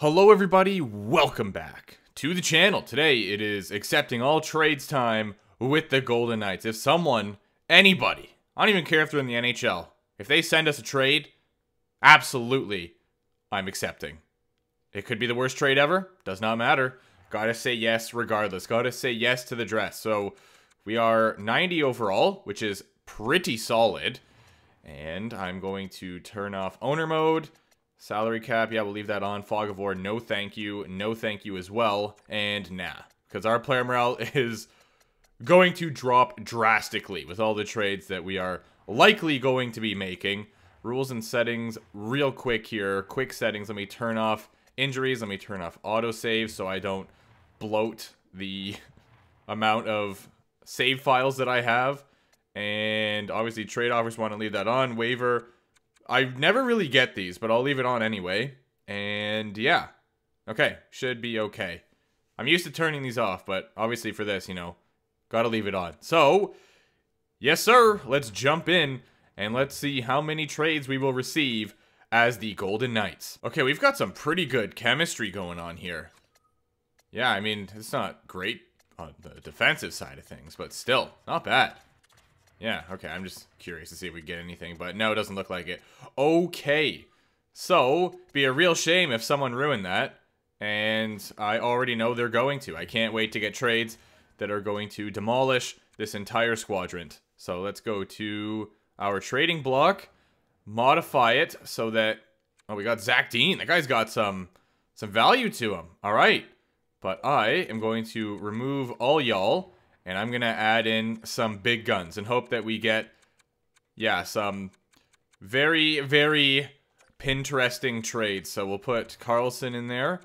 Hello everybody, welcome back to the channel. Today it is accepting all trades time with the Golden Knights. If someone, anybody, I don't even care if they're in the NHL, if they send us a trade, absolutely, I'm accepting. It could be the worst trade ever, does not matter. Gotta say yes regardless, gotta say yes to the dress. So we are 90 overall, which is pretty solid. And I'm going to turn off owner mode. Salary cap, yeah, we'll leave that on. Fog of War, no thank you as well, and nah. Because our player morale is going to drop drastically with all the trades that we are likely going to be making. Rules and settings, real quick here. Quick settings, let me turn off injuries, let me turn off autosave so I don't bloat the amount of save files that I have. And obviously trade offers, want to leave that on. Waiver, I never really get these, but I'll leave it on anyway. And yeah, okay, should be okay. I'm used to turning these off, but obviously for this, you know, gotta leave it on. So, yes sir, let's jump in and let's see how many trades we will receive as the Golden Knights. Okay, we've got some pretty good chemistry going on here. Yeah, I mean, it's not great on the defensive side of things, but still, not bad. Yeah, okay, I'm just curious to see if we get anything, but no, it doesn't look like it. Okay, so, be a real shame if someone ruined that, and I already know they're going to. I can't wait to get trades that are going to demolish this entire squadron. So let's go to our trading block, modify it so that, oh, we got Zach Dean. That guy's got some value to him. All right, but I am going to remove all y'all. And I'm going to add in some big guns and hope that we get, yeah, some very, very Pinteresting trades. So we'll put Carlson in there.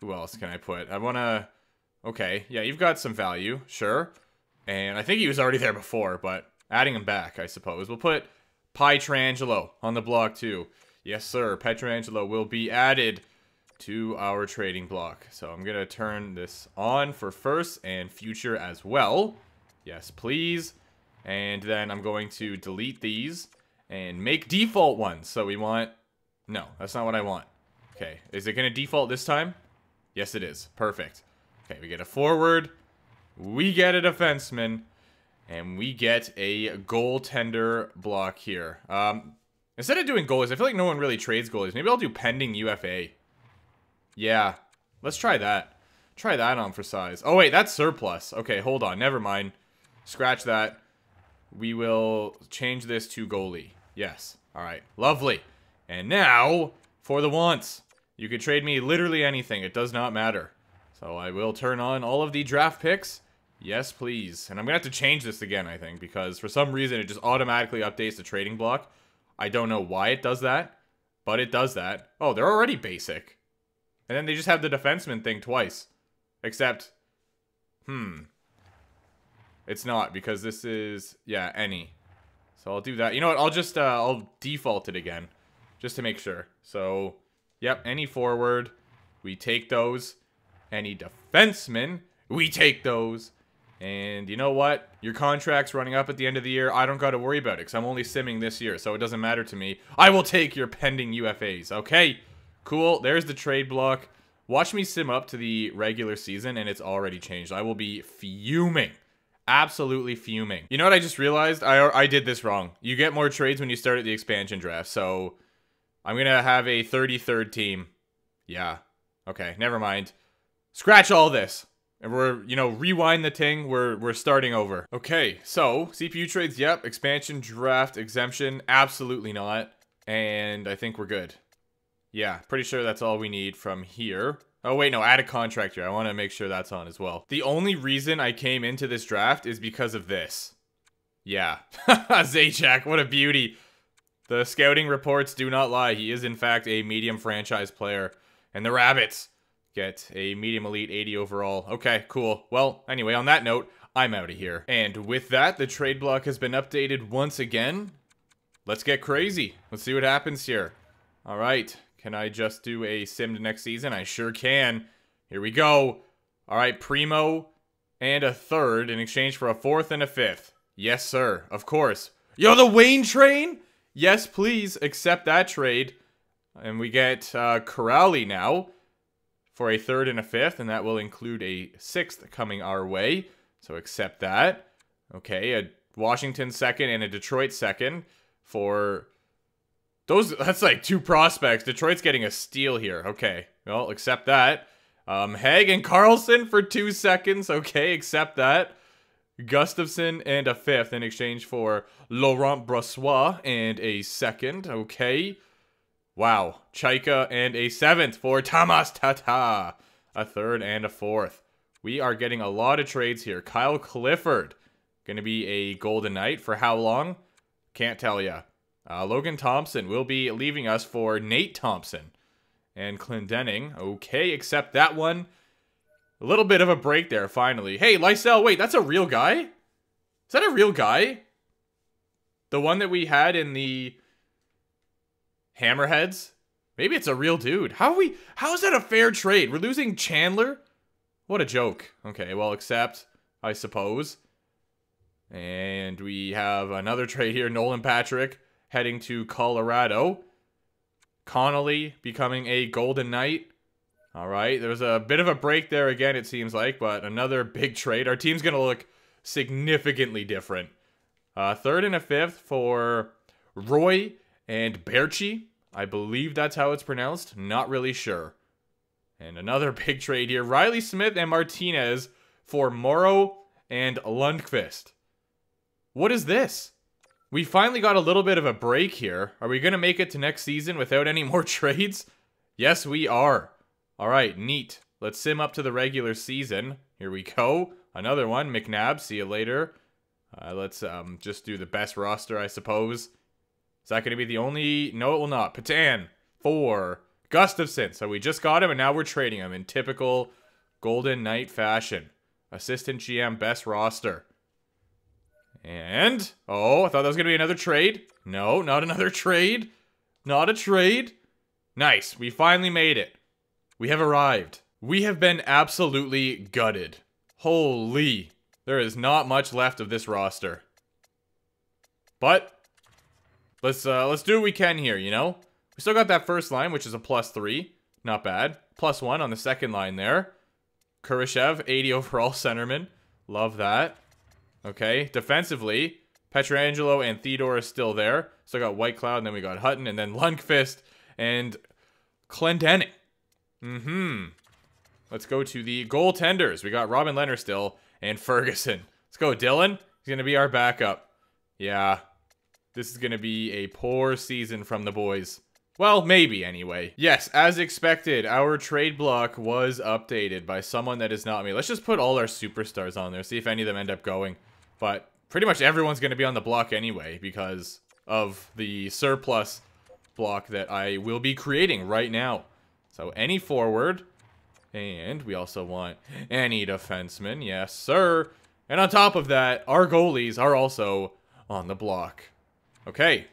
Who else can I put? I want to, okay, yeah, you've got some value, sure. And I think he was already there before, but adding him back, I suppose. We'll put Petrangelo on the block too. Yes, sir, Petrangelo will be added to our trading block. So I'm gonna turn this on for first and future as well. Yes, please. And then I'm going to delete these and make default ones. So we want, no, that's not what I want. Okay, is it gonna default this time? Yes, it is. Perfect. Okay, we get a forward, we get a defenseman, and we get a goaltender block here. Instead of doing goalies, I feel like no one really trades goalies. Maybe I'll do pending UFA. Yeah, let's try that. Try that on for size. Oh, wait, that's surplus. Okay, hold on. Never mind. Scratch that. We will change this to goalie. Yes. All right. Lovely. And now for the wants. You could trade me literally anything. It does not matter. So I will turn on all of the draft picks. Yes, please. And I'm going to have to change this again, I think, because for some reason it just automatically updates the trading block. I don't know why it does that, but it does that. Oh, they're already basic. And then they just have the defenseman thing twice. Except, it's not, because this is, yeah, any. So I'll do that. You know what, I'll just, I'll default it again. Just to make sure. So, yep, any forward, we take those. Any defenseman, we take those. And you know what? Your contract's running up at the end of the year. I don't got to worry about it, because I'm only simming this year. So it doesn't matter to me. I will take your pending UFAs, okay? Cool, there's the trade block. Watch me sim up to the regular season and it's already changed. I will be fuming. Absolutely fuming. You know what I just realized? I did this wrong. You get more trades when you start at the expansion draft. So I'm going to have a 33rd team. Yeah. Okay, never mind. Scratch all this. And we're, you know, rewind the ting. We're starting over. Okay, so CPU trades, yep. Expansion draft exemption, absolutely not. And I think we're good. Yeah, pretty sure that's all we need from here. Oh, wait, no, add a contract here. I want to make sure that's on as well. The only reason I came into this draft is because of this. Yeah. Zajac, what a beauty. The scouting reports do not lie. He is, in fact, a medium franchise player. And the Rabbits get a medium elite 80 overall. Okay, cool. Well, anyway, on that note, I'm out of here. And with that, the trade block has been updated once again. Let's get crazy. Let's see what happens here. All right. Can I just do a sim to next season? I sure can. Here we go. All right, Primo and a third in exchange for a fourth and a fifth. Yes, sir. Of course. Yo, the Wayne train? Yes, please. Accept that trade. And we get Corale now. for a third and a fifth, and that will include a sixth coming our way. So accept that. Okay, a Washington second and a Detroit second for those. That's like two prospects. Detroit's getting a steal here. Okay, well, accept that. Haig and Carlson for 2 seconds. Okay, accept that. Gustafson and a fifth in exchange for Laurent Brassois and a second. Okay. Wow. Chaika and a seventh for Tomas Tatar. A third and a fourth. We are getting a lot of trades here. Kyle Clifford. Going to be a Golden Knight for how long? Can't tell ya. Logan Thompson will be leaving us for Nate Thompson. And Clint Denning. Okay, accept that one. A little bit of a break there, finally. Hey, Lysel, wait, that's a real guy? Is that a real guy? The one that we had in the Hammerheads? Maybe it's a real dude. How is that a fair trade? We're losing Chandler? What a joke. Okay, well, accept, I suppose. And we have another trade here. Nolan Patrick heading to Colorado. Connolly becoming a Golden Knight. All right, there was a bit of a break there again, it seems like, but another big trade. Our team's going to look significantly different. Third and a fifth for Roy and Berchi. I believe that's how it's pronounced. Not really sure. And another big trade here. Riley Smith and Martinez for Morrow and Lundqvist. What is this? We finally got a little bit of a break here. Are we going to make it to next season without any more trades? Yes, we are. All right, neat. Let's sim up to the regular season. Here we go. Another one. McNabb, see you later. Let's just do the best roster, I suppose. Is that going to be the only... No, it will not. Patan for Gustafson. So we just got him, and now we're trading him in typical Golden Knight fashion. Assistant GM, best roster. And... Oh, I thought that was going to be another trade. No, not another trade. Not a trade. Nice. We finally made it. We have arrived. We have been absolutely gutted. Holy. There is not much left of this roster. But let's do what we can here, you know? We still got that first line, which is a +3. Not bad. +1 on the second line there. Kurashev, 80 overall centerman. Love that. Okay. Defensively, Petrangelo and Theodore is still there. Still got White Cloud, and then we got Hutton, and then Lundqvist and Clint Denning. Let's go to the goaltenders. We got Robin Leonard still and Ferguson. Let's go, Dylan. He's going to be our backup. Yeah. This is going to be a poor season from the boys. Well, maybe anyway. Yes, as expected, our trade block was updated by someone that is not me. Let's just put all our superstars on there, see if any of them end up going. But pretty much everyone's going to be on the block anyway because of the surplus block that I will be creating right now. So any forward, and we also want any defenseman, yes sir. And on top of that, our goalies are also on the block. Okay.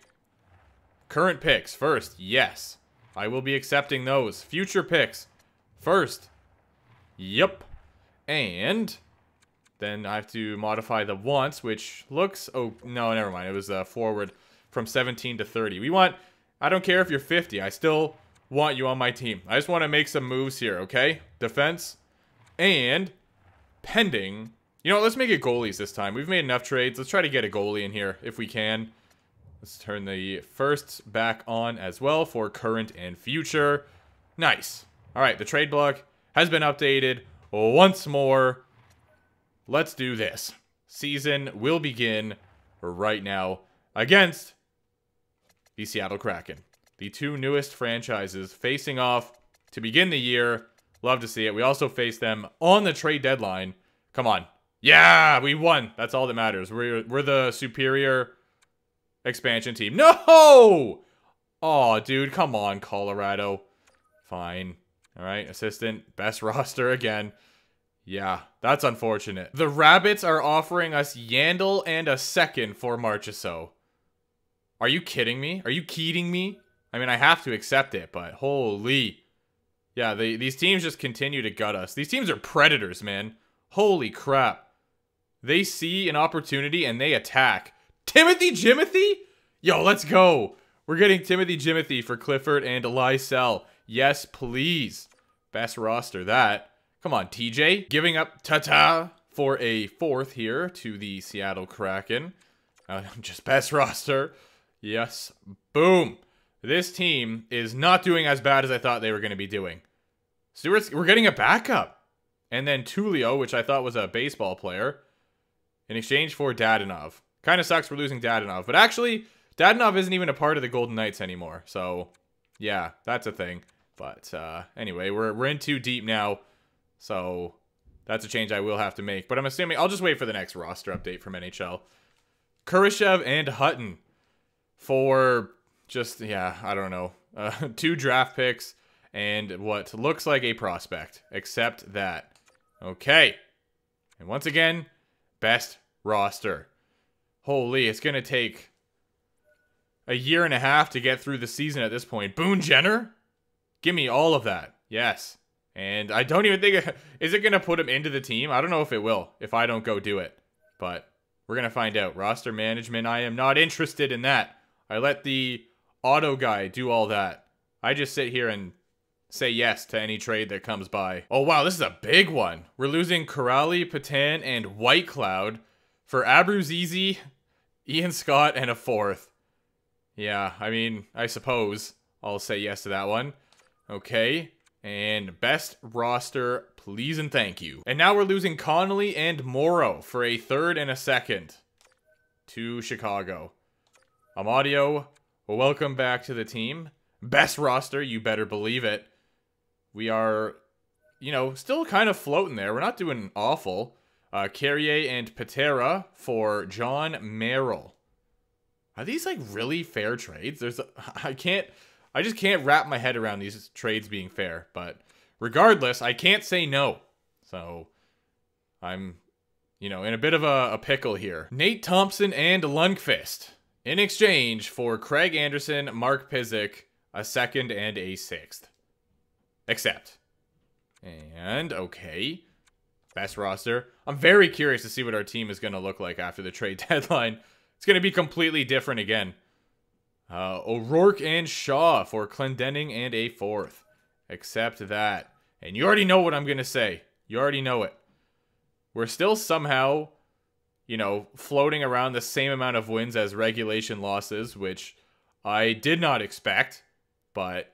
Current picks first, yes. I will be accepting those. Future picks first. Yep. And then I have to modify the wants, which looks, oh, no, never mind. It was forward from 17 to 30. We want, I don't care if you're 50, I still... want you on my team. I just want to make some moves here, okay? Defense and pending. You know what? Let's make it goalies this time. We've made enough trades. Let's try to get a goalie in here if we can. Let's turn the firsts back on as well for current and future. Nice. All right, the trade block has been updated once more. Let's do this. Season will begin right now against the Seattle Kraken. The two newest franchises facing off to begin the year. Love to see it. We also face them on the trade deadline. Come on. Yeah, we won. That's all that matters. We're the superior expansion team. No! Oh, dude, come on, Colorado. Fine. All right, assistant, best roster again. Yeah, that's unfortunate. The Rabbits are offering us Yandel and a second for Marchessault. Are you kidding me? Are you kidding me? I mean, I have to accept it, but holy. Yeah, these teams just continue to gut us. These teams are predators, man. Holy crap. They see an opportunity and they attack. Timothy Jimothy? Yo, let's go. We're getting Timothy Jimothy for Clifford and Lysel. Yes, please. Best roster, that. Come on, TJ. Giving up Tatar for a fourth here to the Seattle Kraken. Just best roster. Yes. Boom. This team is not doing as bad as I thought they were going to be doing. Stewart's, we're getting a backup. And then Tulio, which I thought was a baseball player, in exchange for Dadanov. Kind of sucks we're losing Dadanov. But actually, Dadanov isn't even a part of the Golden Knights anymore. So, yeah, that's a thing. But, anyway, we're in too deep now. So, that's a change I will have to make. But I'm assuming... I'll just wait for the next roster update from NHL. Kurashev and Hutton for just, yeah, I don't know. 2 draft picks and what looks like a prospect. Except that. Okay. And once again, best roster. Holy, it's going to take a year and a half to get through the season at this point. Boone Jenner? Give me all of that. Yes. And I don't even think... Is it going to put him into the team? I don't know if it will, if I don't go do it. But we're going to find out. Roster management, I am not interested in that. I let the auto guy do all that. I just sit here and say yes to any trade that comes by. Oh, wow, this is a big one. We're losing Corale, Patan, and White Cloud for Abruzzese, Ian Scott, and a fourth. Yeah, I mean, I suppose I'll say yes to that one. Okay. And best roster, please and thank you. And now we're losing Connolly and Morrow for a third and a second to Chicago. Amadio, welcome back to the team. Best roster, you better believe it. We are, you know, still kind of floating there. We're not doing awful. Carrier and Patera for John Merrill. Are these like really fair trades? I just can't wrap my head around these trades being fair. But regardless, I can't say no. So I'm, you know, in a bit of a pickle here. Nate Thompson and Lundqvist in exchange for Craig Anderson, Mark Pizzic, a second and a sixth. Accept. And okay. Best roster. I'm very curious to see what our team is going to look like after the trade deadline. It's going to be completely different again. O'Rourke and Shaw for Clint Denning and a fourth. Accept that. And you already know what I'm going to say. You already know it. We're still somehow, you know, floating around the same amount of wins as regulation losses, which I did not expect, but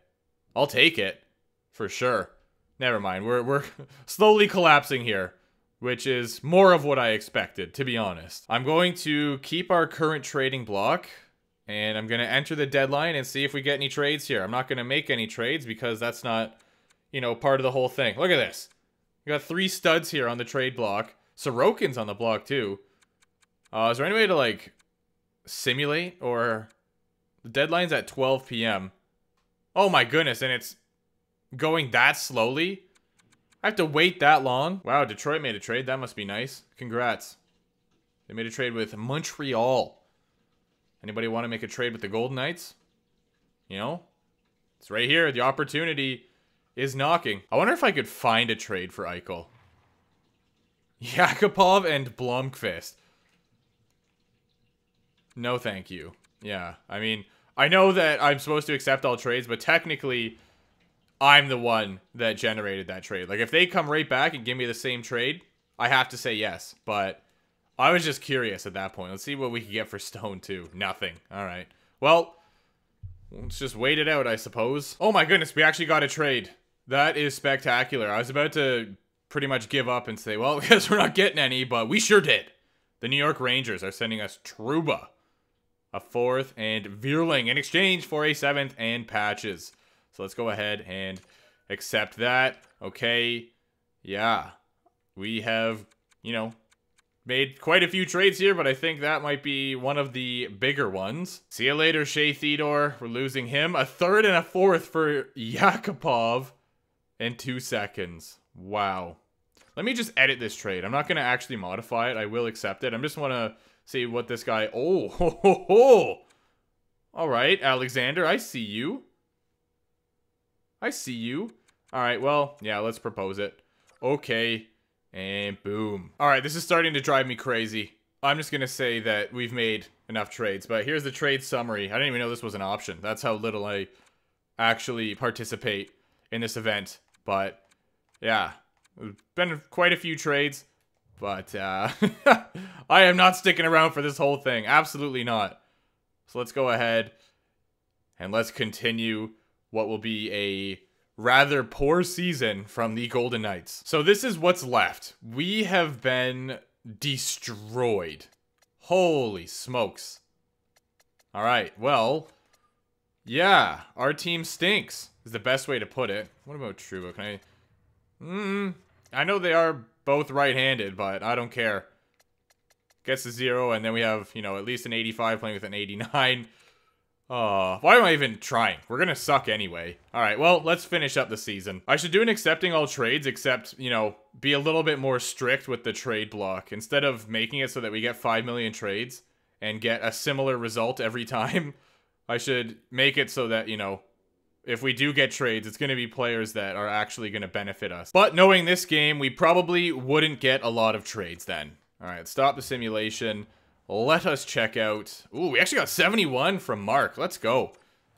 I'll take it for sure. Never mind. We're slowly collapsing here, which is more of what I expected, to be honest. I'm going to keep our current trading block. And I'm going to enter the deadline and see if we get any trades here. I'm not going to make any trades because that's not, you know, part of the whole thing. Look at this. We got 3 studs here on the trade block. Sorokin's on the block too. Is there any way to, like, simulate or... The deadline's at 12 p.m. Oh my goodness, and it's going that slowly? I have to wait that long? Wow, Detroit made a trade. That must be nice. Congrats. They made a trade with Montreal. Anybody want to make a trade with the Golden Knights? You know? It's right here. The opportunity is knocking. I wonder if I could find a trade for Eichel. Yakupov and Blomqvist. No thank you. Yeah. I mean, I know that I'm supposed to accept all trades, but technically, I'm the one that generated that trade. Like, if they come right back and give me the same trade, I have to say yes. But... I was just curious at that point. Let's see what we can get for Stone, too. Nothing. All right. Well, let's just wait it out, I suppose. Oh, my goodness. We actually got a trade. That is spectacular. I was about to pretty much give up and say, well, because we're not getting any, but we sure did. The New York Rangers are sending us Trouba, a fourth, and Vierling in exchange for a seventh and Patches. So let's go ahead and accept that. Okay. Yeah. We have, you know... Made quite a few trades here, but I think that might be one of the bigger ones. See you later, Shea Theodore. We're losing him. A third and a fourth for Yakupov in 2 seconds. Wow. Let me just edit this trade. I'm not going to actually modify it. I will accept it. I just want to see what this guy... Oh, ho, ho, ho. All right, Alexander, I see you. I see you. All right, well, yeah, let's propose it. Okay. And boom. All right, this is starting to drive me crazy. I'm just going to say that we've made enough trades, but here's the trade summary. I didn't even know this was an option. That's how little I actually participate in this event, but Yeah, been quite a few trades, but I am not sticking around for this whole thing. Absolutely not. So let's go ahead and let's continue what will be a rather poor season from the Golden Knights. So this is what's left. We have been destroyed. Holy smokes. All right, well, yeah, our team stinks is the best way to put it. What about Truba? Can I... I know they are both right-handed, but I don't care. Gets a 0, and then we have, you know, at least an 85 playing with an 89. Why am I even trying? We're gonna suck anyway. Alright, well, let's finish up the season. I should do an accepting all trades, except, you know, be a little bit more strict with the trade block. Instead of making it so that we get 5 million trades and get a similar result every time, I should make it so that, you know, if we do get trades, it's going to be players that are actually going to benefit us. But knowing this game, we probably wouldn't get a lot of trades then. All right, stop the simulation. Let us check out... Ooh, we actually got 71 from Mark. Let's go.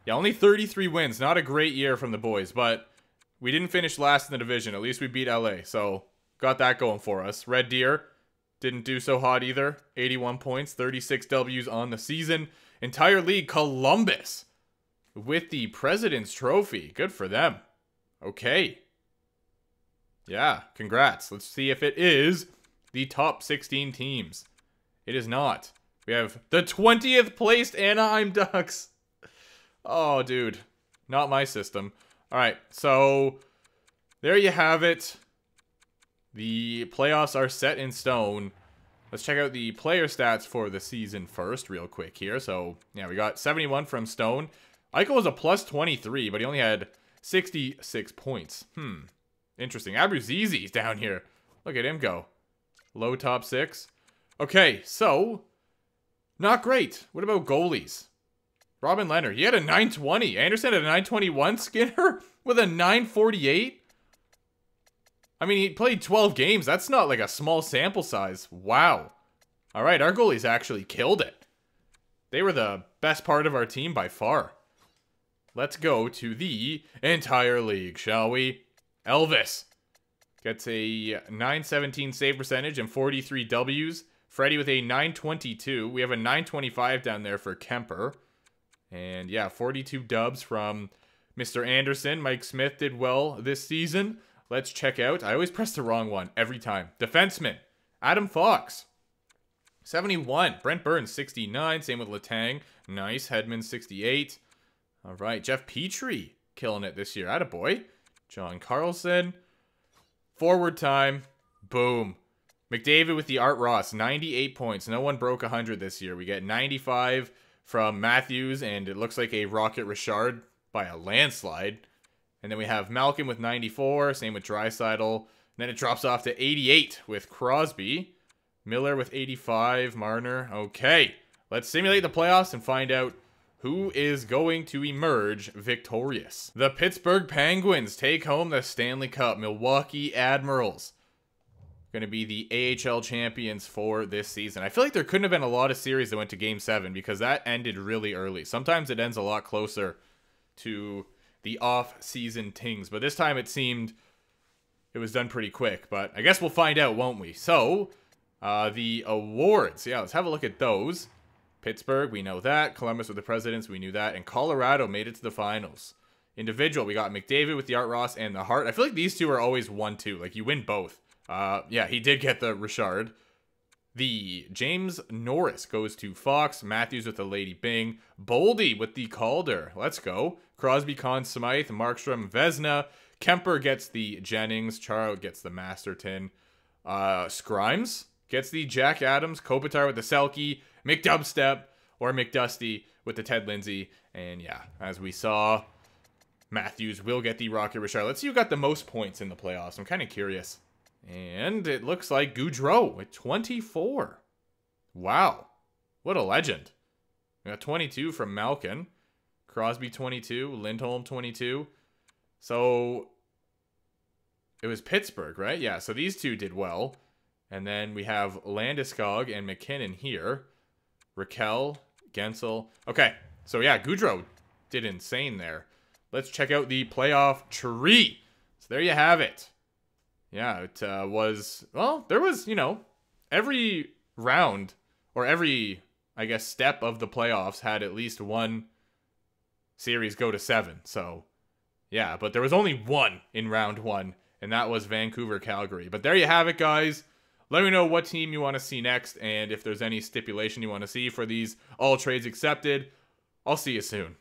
Yeah, only 33 wins. Not a great year from the boys, but we didn't finish last in the division. At least we beat LA, so got that going for us. Red Deer didn't do so hot either. 81 points, 36 Ws on the season. Entire league, Columbus, with the President's Trophy. Good for them. Okay. Yeah, congrats. Let's see if it is the top 16 teams. It is not. We have the 20th placed Anaheim Ducks. Oh, dude. Not my system. All right, so there you have it. The playoffs are set in stone. Let's check out the player stats for the season first real quick here. So, yeah, we got 71 from Stone. Eichel was a plus 23, but he only had 66 points. Interesting. Abruzzese down here. Look at him go. Low top 6. Okay, so not great. What about goalies? Robin Leonard. He had a 920. Anderson had a 921. Skinner with a 948. I mean, he played 12 games. That's not like a small sample size. Wow. All right, our goalies actually killed it. They were the best part of our team by far. Let's go to the entire league, shall we? Elvis gets a 917 save percentage and 43 Ws. Freddie with a 922. We have a 925 down there for Kemper. And yeah, 42 dubs from Mr. Anderson. Mike Smith did well this season. Let's check out. I always press the wrong one every time. Defenseman, Adam Fox. 71. Brent Burns, 69. Same with Letang. Nice. Hedman, 68. All right, Jeff Petrie killing it this year. Attaboy. John Carlson. Forward time. Boom. McDavid with the Art Ross. 98 points. No one broke 100 this year. We get 95 from Matthews, and it looks like a Rocket Richard by a landslide. And then we have Malkin with 94. Same with Draisaitl. Then it drops off to 88 with Crosby. Miller with 85. Marner. Okay. Let's simulate the playoffs and find out who is going to emerge victorious. The Pittsburgh Penguins take home the Stanley Cup. Milwaukee Admirals going to be the AHL champions for this season. I feel like there couldn't have been a lot of series that went to Game 7 because that ended really early. Sometimes it ends a lot closer to the off-season tings, but this time it seemed it was done pretty quick. But I guess we'll find out, won't we? So, the awards. Yeah, let's have a look at those. Pittsburgh, we know that. Columbus with the Presidents, we knew that. And Colorado made it to the finals. Individual, we got McDavid with the Art Ross and the Hart. I feel like these two are always 1-2. Like, you win both. Yeah, he did get the Richard. The James Norris goes to Fox. Matthews with the Lady Byng. Boldy with the Calder. Let's go. Crosby, Conn, Smythe, Markstrom, Vezina. Kemper gets the Jennings. Charo gets the Masterton. Scrimes gets the Jack Adams. Kopitar with the Selke. McDubstep or McDusty with the Ted Lindsay. And yeah, as we saw, Matthews will get the Rocket Richard. Let's see who got the most points in the playoffs. I'm kind of curious. And it looks like Goudreau with 24. Wow. What a legend. We got 22 from Malkin. Crosby 22. Lindholm 22. So it was Pittsburgh, right? Yeah, so these two did well. And then we have Landeskog and McKinnon here. Raquel, Gensel. Okay, so yeah, Goudreau did insane there. Let's check out the playoff tree. So there you have it. Yeah, it was, well, there was, you know, every round or every, I guess, step of the playoffs had at least one series go to 7. So, yeah, but there was only one in round 1, and that was Vancouver-Calgary. But there you have it, guys. Let me know what team you want to see next and if there's any stipulation you want to see for these all trades accepted. I'll see you soon.